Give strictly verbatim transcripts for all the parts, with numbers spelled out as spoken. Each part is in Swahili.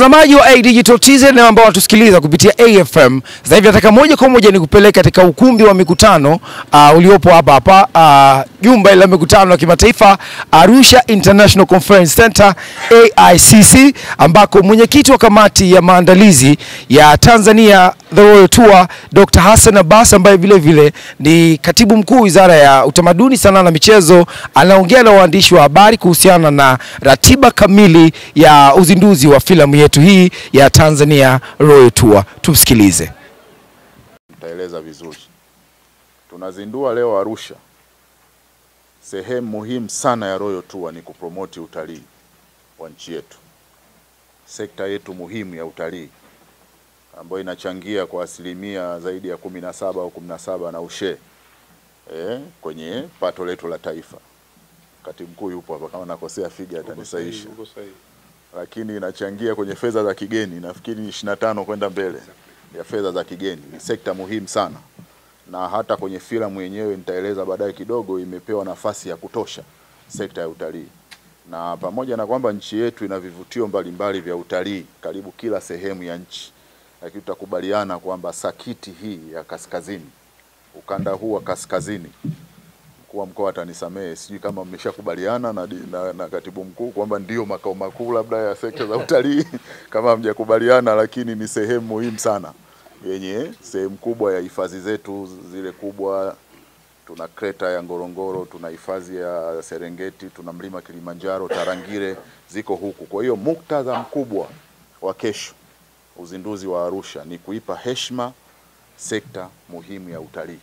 Mtazamaji wa e-digital tizen na ambao wanatusikiliza kupitia A F M, sasa hivi nataka moja kwa moja nikupeleke katika ukumbi wa mikutano uh, uliopo hapa hapa uh, jumba la mikutano ya kimataifa Arusha International Conference Center A I C C, ambako mwenyekiti wa kamati ya maandalizi ya Tanzania The Royal Tour Dr Hassan Abbas, ambaye vile vile ni katibu mkuu wizara ya utamaduni, sanaa na michezo, anaongea na waandishi wa habari kuhusiana na ratiba kamili ya uzinduzi wa filamu yetu hii ya Tanzania Royal Tour. Tumsikilize. Taeleza vizuri. Tunazindua leo Arusha. Sehemu muhimu sana ya Royal Tour ni kupromoti utalii wa nchi yetu. Sekta yetu muhimu ya utalii ambayo inachangia kwa asilimia zaidi ya kumi na saba au kumi na saba na ushe eh, kwenye pato letu la taifa. Katibu mkuu yupo hapa, kama nakosea figa atanisaisha. Lakini inachangia kwenye fedha za kigeni, nafikiri ishirini na tano kwenda mbele ya fedha za kigeni. Ni sekta muhimu sana, na hata kwenye filamu yenyewe nitaeleza baadaye kidogo, imepewa nafasi ya kutosha sekta ya utalii. Na pamoja na kwamba nchi yetu ina vivutio mbalimbali vya utalii karibu kila sehemu ya nchi, lakini tutakubaliana kwamba sakiti hii ya kaskazini, ukanda huu wa kaskazini, kwa mkoa atanisamee, sijui kama mmeshakubaliana na, na, na katibu mkuu kwamba ndio makao makuu labda ya sekta za utalii kama hamjakubaliana, lakini ni sehemu muhimu sana yenye sehemu kubwa ya hifadhi zetu zile kubwa. Tuna kreta ya Ngorongoro, tuna hifadhi ya Serengeti, tuna mlima Kilimanjaro, Tarangire ziko huku. Kwa hiyo muktadha mkubwa wa kesho, uzinduzi wa Arusha, ni kuipa heshima sekta muhimu ya utalii,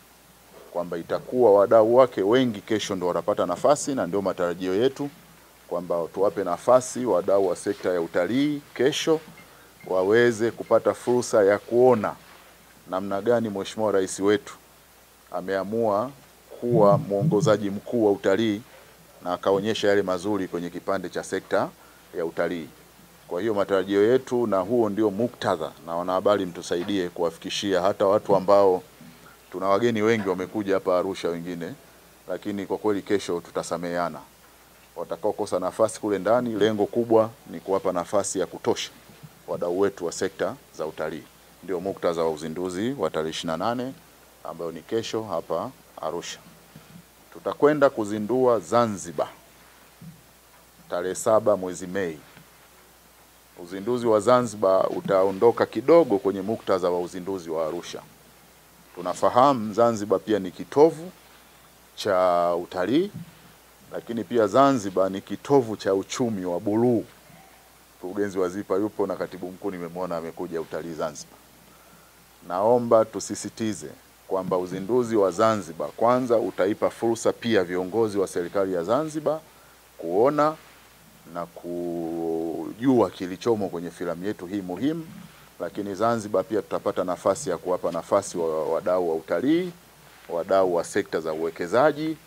kwamba itakuwa wadau wake wengi kesho ndio watapata nafasi, na ndio matarajio yetu kwamba tuwape nafasi wadau wa sekta ya utalii kesho waweze kupata fursa ya kuona namna gani Mheshimiwa Rais wetu ameamua kuwa mwongozaji mkuu wa utalii na akaonyesha yale mazuri kwenye kipande cha sekta ya utalii. Kwa hiyo matarajio yetu, na huo ndio muktadha, na wanahabari mtusaidie kuwafikishia hata watu ambao tuna wageni wengi wamekuja hapa Arusha wengine, lakini kwa kweli kesho tutasameheana. Watakao kosa nafasi kule ndani, lengo kubwa ni kuwapa nafasi ya kutosha wadau wetu wa sekta za utalii. Ndio muktadha wa uzinduzi wa tarehe ishirini na nane ambayo ni kesho hapa Arusha. Tutakwenda kuzindua Zanzibar tarehe saba mwezi Mei. Uzinduzi wa Zanzibar utaondoka kidogo kwenye muktadha wa uzinduzi wa Arusha. Tunafahamu Zanzibar pia ni kitovu cha utalii, lakini pia Zanzibar ni kitovu cha uchumi wa buluu. Mkurugenzi wa Zipa yupo na katibu mkuu nimemwona amekuja utalii Zanzibar. Naomba tusisitize kwamba uzinduzi wa Zanzibar kwanza utaipa fursa pia viongozi wa serikali ya Zanzibar kuona na kujua kilichomo kwenye filamu yetu hii muhimu. Lakini Zanzibar pia tutapata nafasi ya kuwapa nafasi wa wadau wa utalii, wadau wa sekta za uwekezaji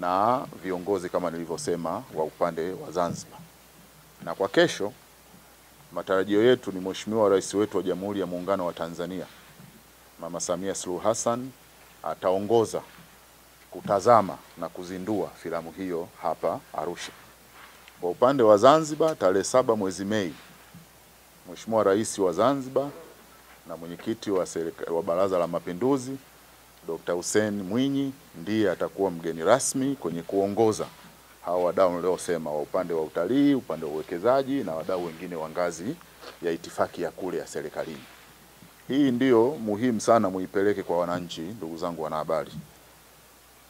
na viongozi kama nilivyosema wa upande wa Zanzibar. Na kwa kesho matarajio yetu ni Mheshimiwa Rais wetu wa Jamhuri ya Muungano wa Tanzania Mama Samia Suluhu Hassan ataongoza kutazama na kuzindua filamu hiyo hapa Arusha. Kwa upande wa Zanzibar tarehe saba mwezi Mei, Mheshimiwa Rais wa Zanzibar na mwenyekiti wa, wa Baraza la Mapinduzi Dr Hussein Mwinyi ndiye atakuwa mgeni rasmi kwenye kuongoza hao wadau niliosema wa upande wa utalii, upande wa uwekezaji na wadau wengine wa ngazi ya itifaki ya kule ya serikalini. Hii ndio muhimu sana muipeleke kwa wananchi, ndugu zangu wanahabari.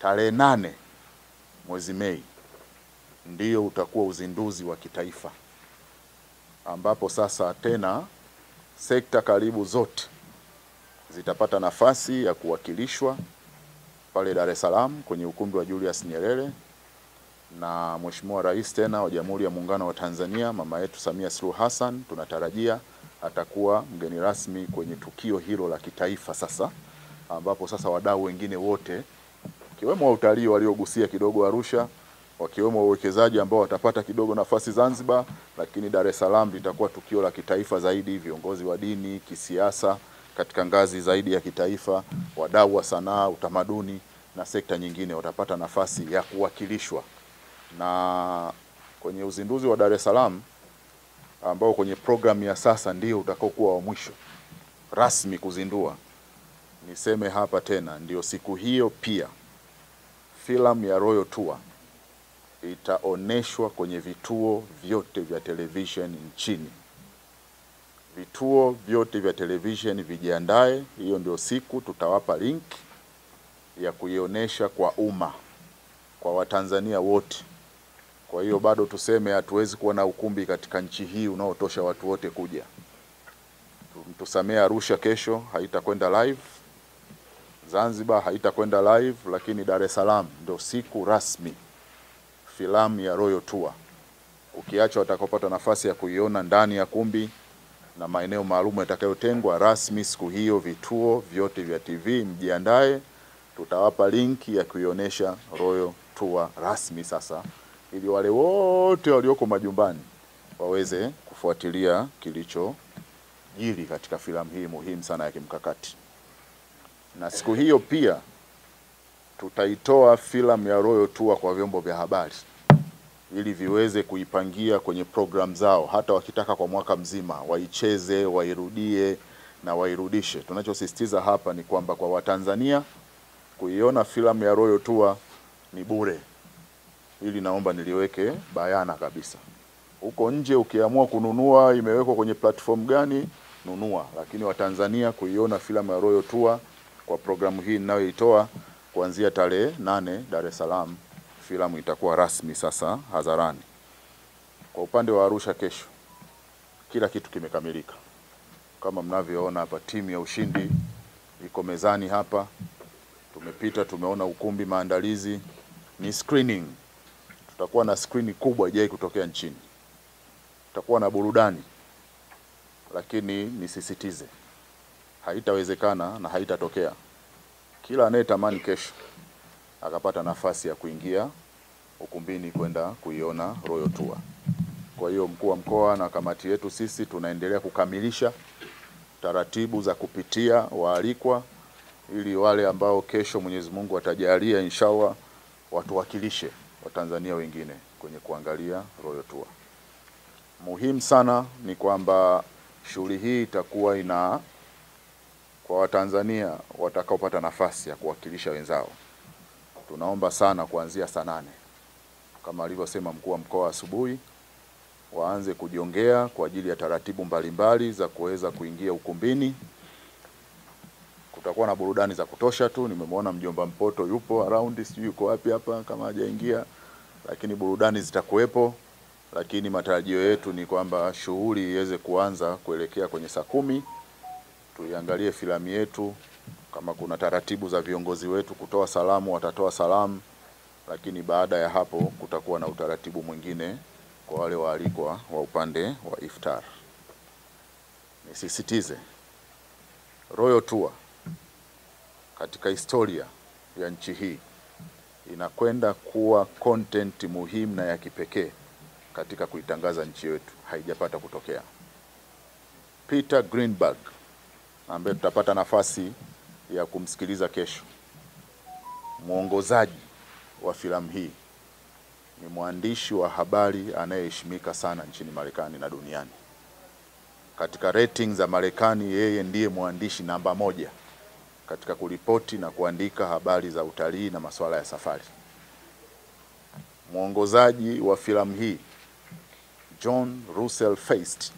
Tarehe nane mwezi Mei ndio utakuwa uzinduzi wa kitaifa, ambapo sasa tena sekta karibu zote zitapata nafasi ya kuwakilishwa pale Dar es Salaam kwenye ukumbi wa Julius Nyerere, na Mheshimiwa Rais tena wa Jamhuri ya Muungano wa Tanzania mama yetu Samia Suluhu Hassan tunatarajia atakuwa mgeni rasmi kwenye tukio hilo la kitaifa sasa, ambapo sasa wadau wengine wote wakiwemo wa utalii waliogusia kidogo Arusha, wakiwemo wawekezaji ambao watapata kidogo nafasi Zanzibar, lakini Dar es Salaam litakuwa tukio la kitaifa zaidi. Viongozi wa dini, kisiasa katika ngazi zaidi ya kitaifa, wadau wa sanaa, utamaduni na sekta nyingine watapata nafasi ya kuwakilishwa. Na kwenye uzinduzi wa Dar es Salaam ambao kwenye programu ya sasa ndio utakaokuwa wa mwisho rasmi kuzindua. Niseme hapa tena, ndio siku hiyo pia filamu ya Royal Tour itaoneshwa kwenye vituo vyote vya television nchini. Vituo vyote vya television vijiandae, hiyo ndio siku tutawapa link ya kuionesha kwa umma, kwa Watanzania wote. Kwa hiyo bado tuseme hatuwezi kuwa na ukumbi katika nchi hii unaotosha watu wote kuja. Tusamea Arusha kesho haitakwenda live, Zanzibar haitakwenda live, lakini Dar es Salaam ndio siku rasmi filamu ya Royal Tour. Ukiacha watakopata nafasi ya kuiona ndani ya kumbi na maeneo maalumu yatakayotengwa rasmi siku hiyo, vituo vyote vya T V mjiandae, tutawapa linki ya kuionesha Royal Tour rasmi sasa, ili wale wote walioko majumbani waweze kufuatilia kilicho jili katika filamu hii muhimu sana ya kimkakati. Na siku hiyo pia tutaitoa filamu ya Royal Tour kwa vyombo vya habari ili viweze kuipangia kwenye program zao, hata wakitaka kwa mwaka mzima waicheze, wairudie na wairudishe. Tunachosisitiza hapa ni kwamba kwa Watanzania kuiona filamu ya Royal Tour ni bure. Ili naomba niliweke bayana kabisa. Uko nje ukiamua kununua imewekwa kwenye platform gani, nunua. Lakini Watanzania kuiona filamu ya Royal Tour kwa programu hii ninayoitoa kuanzia tarehe nane Dar es Salaam, filamu itakuwa rasmi sasa hadharani. Kwa upande wa Arusha kesho, kila kitu kimekamilika. Kama mnavyoona hapa, timu ya ushindi iko mezani hapa. Tumepita, tumeona ukumbi, maandalizi ni screening. Tutakuwa na screen kubwa ijayo kutokea nchini. Tutakuwa na burudani, lakini nisisitize, haitawezekana na haitatokea kila anayetamani kesho akapata nafasi ya kuingia ukumbini kwenda kuiona Royal Tour. Kwa hiyo mkuu wa mkoa na kamati yetu sisi tunaendelea kukamilisha taratibu za kupitia waalikwa, ili wale ambao kesho Mwenyezi Mungu atajalia inshallah watuwakilishe Watanzania wengine kwenye kuangalia Royal Tour. Muhimu sana ni kwamba shughuli hii itakuwa ina kwa Watanzania watakaopata nafasi ya kuwakilisha wenzao. Tunaomba sana kuanzia saa nane kama alivyosema mkuu wa mkoa asubuhi, waanze kujiongea kwa ajili ya taratibu mbalimbali za kuweza kuingia ukumbini. Kutakuwa na burudani za kutosha tu. Nimemwona mjomba Mpoto yupo around, sijui yuko wapi hapa kama hajaingia, lakini burudani zitakuwepo. Lakini matarajio yetu ni kwamba shughuli iweze kuanza kuelekea kwenye saa kumi. Tuiangalie filamu yetu, kama kuna taratibu za viongozi wetu kutoa salamu watatoa salamu, lakini baada ya hapo kutakuwa na utaratibu mwingine kwa wale waalikwa wa upande wa iftar. Nisisitize, Royal Tour katika historia ya nchi hii inakwenda kuwa content muhimu na ya kipekee katika kuitangaza nchi yetu, haijapata kutokea. Peter Greenberg ambaye tutapata nafasi ya kumsikiliza kesho, mwongozaji wa filamu hii, ni mwandishi wa habari anayeheshimika sana nchini Marekani na duniani. Katika ratings za Marekani yeye ndiye mwandishi namba moja katika kuripoti na kuandika habari za utalii na masuala ya safari. Mwongozaji wa filamu hii John Russell Feist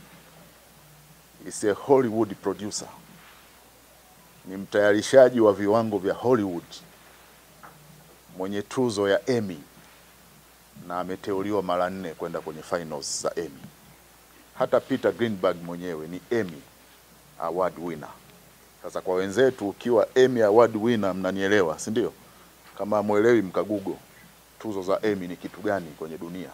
is a Hollywood producer. Ni mtayarishaji wa viwango vya Hollywood, mwenye tuzo ya Emmy, na ameteuliwa mara nne kwenda kwenye finals za Emmy. Hata Peter Greenberg mwenyewe ni Emmy Award winner. Sasa kwa wenzetu, ukiwa Emmy Award winner mnanielewa, si ndio? Kama muelewi mkagugo tuzo za Emmy ni kitu gani kwenye dunia.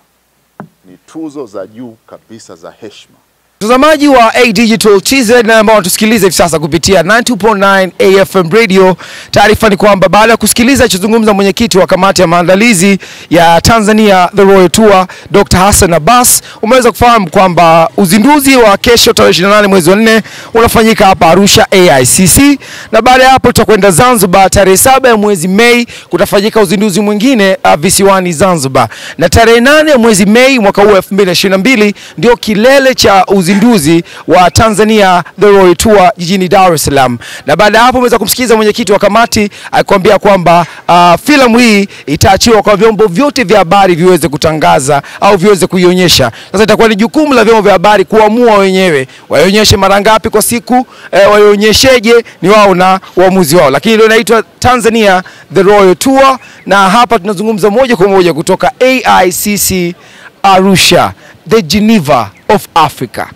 Ni tuzo za juu kabisa za heshima Mtazamaji wa e-digital tizen na ambao tusikiliza hivi sasa kupitia ninety two point nine A F M radio, taarifa ni kwamba baada ya kusikiliza alichozungumza mwenyekiti wa kamati ya maandalizi ya Tanzania The Royal Tour Dr Hassan Abbas, umeweza kufahamu kwamba uzinduzi wa kesho tarehe ishirini na nane mwezi wa nne unafanyika hapa Arusha A I C C, na baada ya hapo tutakwenda Zanzibar tarehe saba ya mwezi Mei, kutafanyika uzinduzi mwingine visiwani Zanzibar, na tarehe nane ya mwezi Mei mwaka huu elfu mbili ishirini na mbili ndio kilele cha uzinduzi uzinduzi wa Tanzania The Royal Tour jijini Dar es Salaam. Na baada hapo umeweza kumsikiza mwenyekiti wa kamati akwambia kwamba uh, filamu hii itaachiwa kwa vyombo vyote vya habari viweze kutangaza au viweze kuionyesha. Sasa itakuwa ni jukumu la vyombo vya habari kuamua wenyewe waionyeshe mara ngapi kwa siku, eh, waionyesheje, ni wao na uamuzi wao. Lakini leo inaitwa Tanzania The Royal Tour, na hapa tunazungumza moja kwa moja kutoka A I C C Arusha, the Geneva of Africa.